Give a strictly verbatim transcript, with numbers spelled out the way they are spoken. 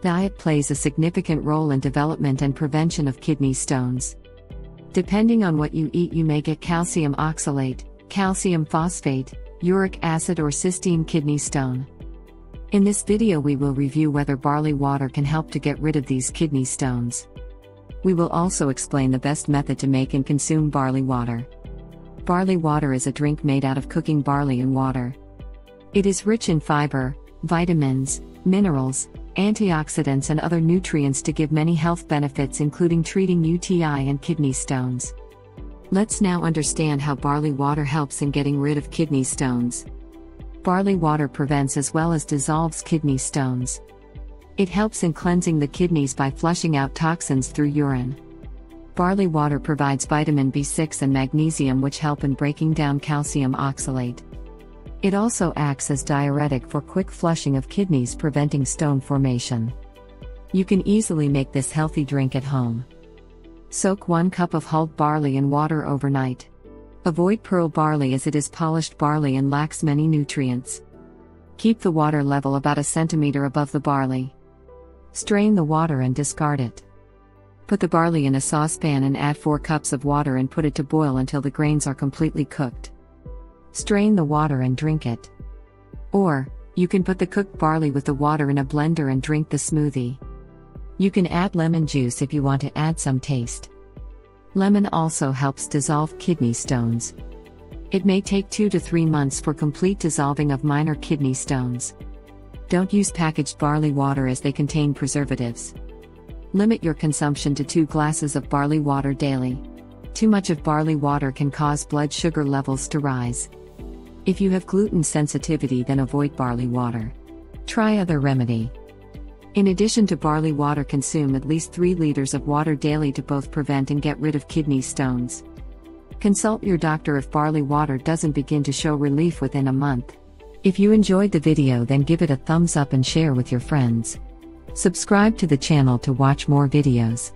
Diet plays a significant role in development and prevention of kidney stones. Depending on what you eat, you may get calcium oxalate, calcium phosphate, uric acid or cysteine kidney stone. In this video we will review whether barley water can help to get rid of these kidney stones. We will also explain the best method to make and consume barley water. Barley water is a drink made out of cooking barley and water. It is rich in fiber, vitamins, minerals, antioxidants and other nutrients to give many health benefits including treating U T I and kidney stones. Let's now understand how barley water helps in getting rid of kidney stones. Barley water prevents as well as dissolves kidney stones. It helps in cleansing the kidneys by flushing out toxins through urine. Barley water provides vitamin B six and magnesium which help in breaking down calcium oxalate. It also acts as diuretic for quick flushing of kidneys, preventing stone formation. You can easily make this healthy drink at home. Soak one cup of hulled barley in water overnight. Avoid pearl barley as it is polished barley and lacks many nutrients. Keep the water level about a centimeter above the barley. Strain the water and discard it. Put the barley in a saucepan and add four cups of water and put it to boil until the grains are completely cooked. Strain the water and drink it. Or, you can put the cooked barley with the water in a blender and drink the smoothie. You can add lemon juice if you want to add some taste. Lemon also helps dissolve kidney stones. It may take two to three months for complete dissolving of minor kidney stones. Don't use packaged barley water as they contain preservatives. Limit your consumption to two glasses of barley water daily. Too much of barley water can cause blood sugar levels to rise. If you have gluten sensitivity, then avoid barley water. Try other remedy. In addition to barley water, consume at least three liters of water daily to both prevent and get rid of kidney stones. Consult your doctor if barley water doesn't begin to show relief within a month. If you enjoyed the video, then give it a thumbs up and share with your friends. Subscribe to the channel to watch more videos.